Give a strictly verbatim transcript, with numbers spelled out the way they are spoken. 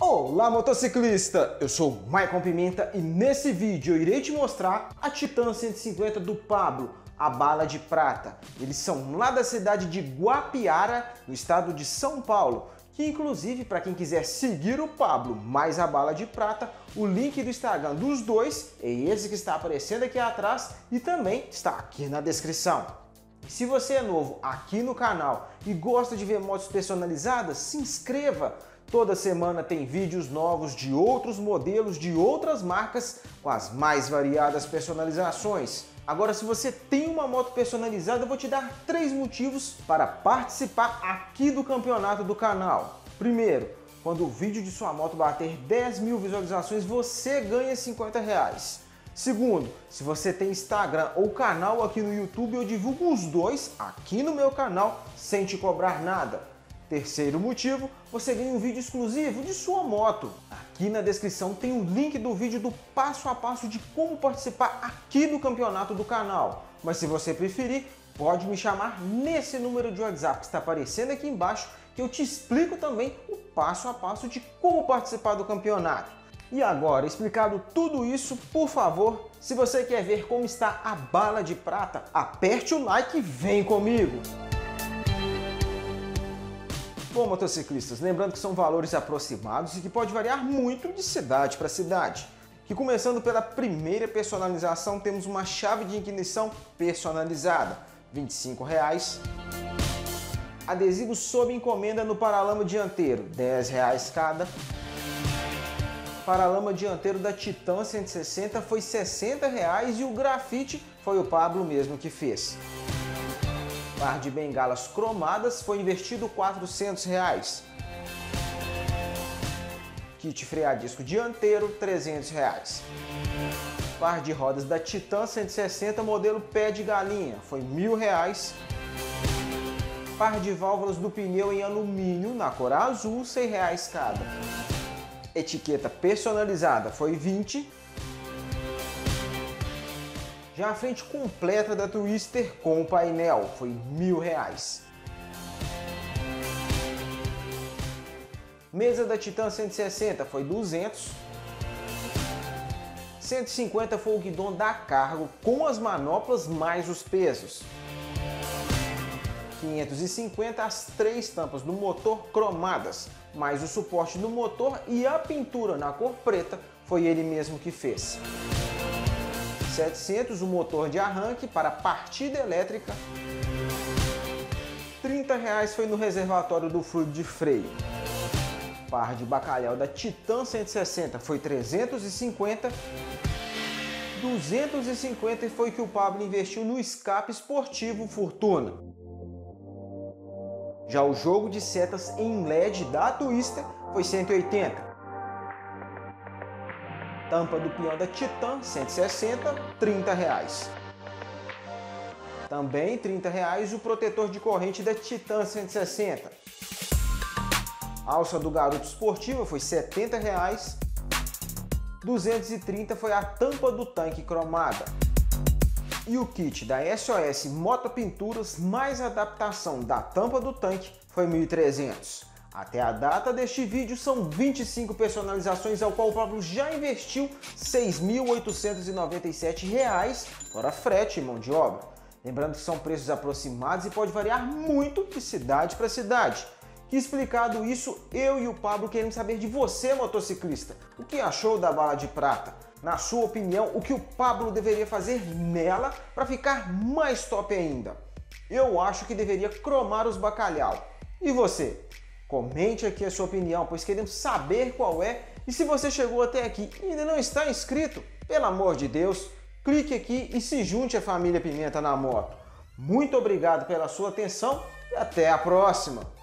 Olá motociclista, eu sou Michael Pimenta e nesse vídeo eu irei te mostrar a Titan cento e cinquenta do Pablo, a Bala de Prata. Eles são lá da cidade de Guapiara, no estado de São Paulo, que inclusive para quem quiser seguir o Pablo mais a Bala de Prata, o link do Instagram dos dois é esse que está aparecendo aqui atrás e também está aqui na descrição. Se você é novo aqui no canal e gosta de ver motos personalizadas, se inscreva! Toda semana tem vídeos novos de outros modelos, de outras marcas, com as mais variadas personalizações. Agora, se você tem uma moto personalizada, eu vou te dar três motivos para participar aqui do campeonato do canal. Primeiro, quando o vídeo de sua moto bater dez mil visualizações, você ganha cinquenta reais. Segundo, se você tem Instagram ou canal aqui no YouTube, eu divulgo os dois aqui no meu canal sem te cobrar nada. Terceiro motivo, você ganha um vídeo exclusivo de sua moto. Aqui na descrição tem o link do vídeo do passo a passo de como participar aqui do campeonato do canal. Mas se você preferir, pode me chamar nesse número de WhatsApp que está aparecendo aqui embaixo, que eu te explico também o passo a passo de como participar do campeonato. E agora, explicado tudo isso, por favor, se você quer ver como está a Bala de Prata, aperte o like e vem comigo! Bom, motociclistas, lembrando que são valores aproximados e que pode variar muito de cidade para cidade. Que começando pela primeira personalização, temos uma chave de ignição personalizada, vinte e cinco reais. Adesivo sob encomenda no paralama dianteiro, dez reais cada. Paralama dianteiro da Titan cento e sessenta foi sessenta reais e o grafite foi o Pablo mesmo que fez. Par de bengalas cromadas foi investido quatrocentos reais. Kit freadisco dianteiro trezentos reais. Par de rodas da Titan cento e sessenta modelo pé de galinha foi mil reais. Par de válvulas do pneu em alumínio na cor azul cem reais cada. Etiqueta personalizada foi vinte reais. Já a frente completa da Twister com o painel foi mil reais. Mesa da Titan cento e sessenta foi duzentos reais. cento e cinquenta reais foi o guidon da Cargo com as manoplas mais os pesos. quinhentos e cinquenta reais as três tampas do motor cromadas, mais o suporte do motor e a pintura na cor preta foi ele mesmo que fez. setecentos reais o motor de arranque para partida elétrica. trinta reais foi no reservatório do fluido de freio. Par de bacalhau da Titan cento e sessenta foi trezentos e cinquenta reais. duzentos e cinquenta reais foi que o Pablo investiu no escape esportivo Fortuna. Já o jogo de setas em L E D da Twister foi cento e oitenta reais. Tampa do pião da Titan cento e sessenta reais, trinta reais. Também trinta reais o protetor de corrente da Titan cento e sessenta. Alça do garoto esportiva foi setenta reais. duzentos e trinta reais foi a tampa do tanque cromada. E o kit da S O S Motopinturas mais adaptação da tampa do tanque foi mil e trezentos reais. Até a data deste vídeo são vinte e cinco personalizações ao qual o Pablo já investiu seis mil oitocentos e noventa e sete reais fora frete e mão de obra. Lembrando que são preços aproximados e pode variar muito de cidade para cidade. Que explicado isso, eu e o Pablo queremos saber de você, motociclista, o que achou da Bala de Prata? Na sua opinião, o que o Pablo deveria fazer nela para ficar mais top ainda? Eu acho que deveria cromar os bacalhau. E você? Comente aqui a sua opinião, pois queremos saber qual é. E se você chegou até aqui e ainda não está inscrito, pelo amor de Deus, clique aqui e se junte à família Pimenta na Moto. Muito obrigado pela sua atenção e até a próxima!